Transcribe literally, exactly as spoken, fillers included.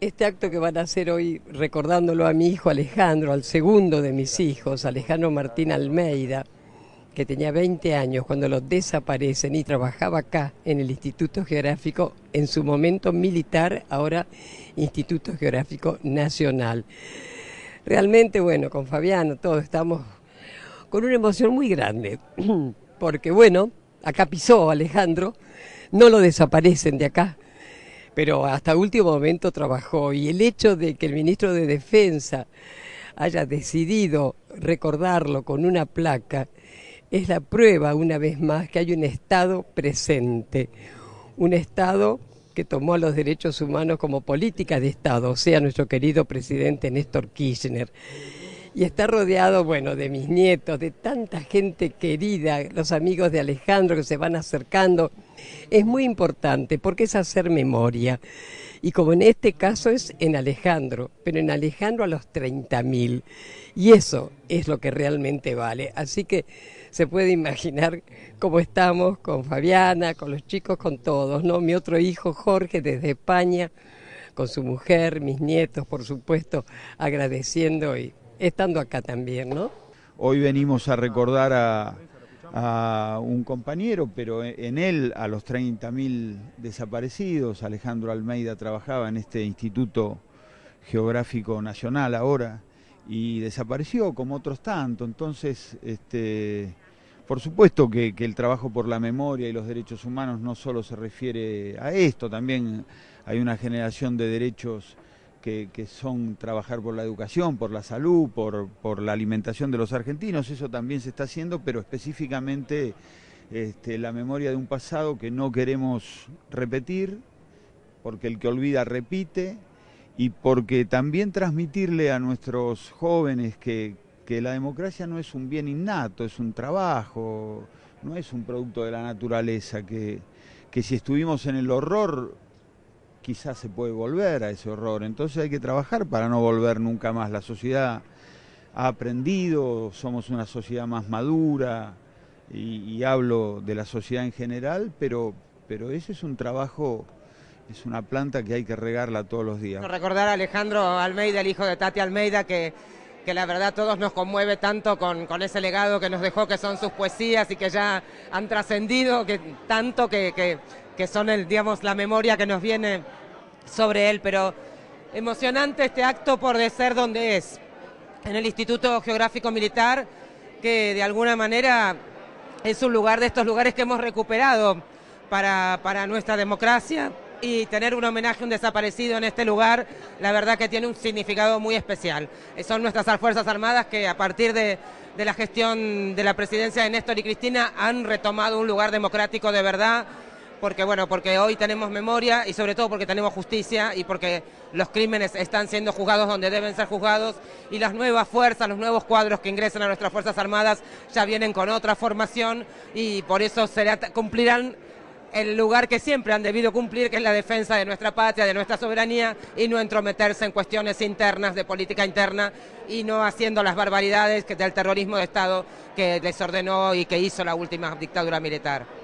Este acto que van a hacer hoy, recordándolo a mi hijo Alejandro, al segundo de mis hijos, Alejandro Martín Almeida, que tenía veinte años cuando lo desaparecen y trabajaba acá en el Instituto Geográfico, en su momento militar, ahora Instituto Geográfico Nacional. Realmente, bueno, con Fabián, todos estamos con una emoción muy grande, porque bueno, acá pisó Alejandro, no lo desaparecen de acá, pero hasta último momento trabajó, y el hecho de que el ministro de Defensa haya decidido recordarlo con una placa es la prueba, una vez más, que hay un Estado presente, un Estado que tomó los derechos humanos como política de Estado, o sea, nuestro querido presidente Néstor Kirchner. Y está rodeado, bueno, de mis nietos, de tanta gente querida, los amigos de Alejandro que se van acercando. Es muy importante porque es hacer memoria. Y como en este caso es en Alejandro, pero en Alejandro a los treinta mil. Y eso es lo que realmente vale. Así que se puede imaginar cómo estamos con Fabiana, con los chicos, con todos, ¿no? Mi otro hijo, Jorge, desde España, con su mujer, mis nietos, por supuesto, agradeciendo y estando acá también, ¿no? Hoy venimos a recordar a... a un compañero, pero en él a los treinta mil desaparecidos. Alejandro Almeida trabajaba en este Instituto Geográfico Nacional ahora y desapareció como otros tanto. Entonces, este, por supuesto que, que el trabajo por la memoria y los derechos humanos no solo se refiere a esto, también hay una generación de derechos que, que son trabajar por la educación, por la salud, por, por la alimentación de los argentinos. Eso también se está haciendo, pero específicamente este, la memoria de un pasado que no queremos repetir, porque el que olvida repite, y porque también transmitirle a nuestros jóvenes que, que la democracia no es un bien innato, es un trabajo, no es un producto de la naturaleza, que, que si estuvimos en el horror, quizás se puede volver a ese horror. Entonces hay que trabajar para no volver nunca más. La sociedad ha aprendido, somos una sociedad más madura, y, y hablo de la sociedad en general, pero, pero ese es un trabajo, es una planta que hay que regarla todos los días. Recordar a Alejandro Almeida, el hijo de Tati Almeida, que, que la verdad todos nos conmueve tanto con, con ese legado que nos dejó, que son sus poesías y que ya han trascendido que, tanto que... que que son el, digamos, la memoria que nos viene sobre él, pero emocionante este acto por de ser donde es, en el Instituto Geográfico Militar, que de alguna manera es un lugar de estos lugares que hemos recuperado para, para nuestra democracia, y tener un homenaje a un desaparecido en este lugar, la verdad que tiene un significado muy especial. Son nuestras Fuerzas Armadas que a partir de, de la gestión de la presidencia de Néstor y Cristina han retomado un lugar democrático de verdad, porque bueno, porque hoy tenemos memoria y sobre todo porque tenemos justicia y porque los crímenes están siendo juzgados donde deben ser juzgados, y las nuevas fuerzas, los nuevos cuadros que ingresan a nuestras Fuerzas Armadas ya vienen con otra formación, y por eso será, cumplirán el lugar que siempre han debido cumplir, que es la defensa de nuestra patria, de nuestra soberanía, y no entrometerse en cuestiones internas de política interna, y no haciendo las barbaridades del terrorismo de Estado que les ordenó y que hizo la última dictadura militar.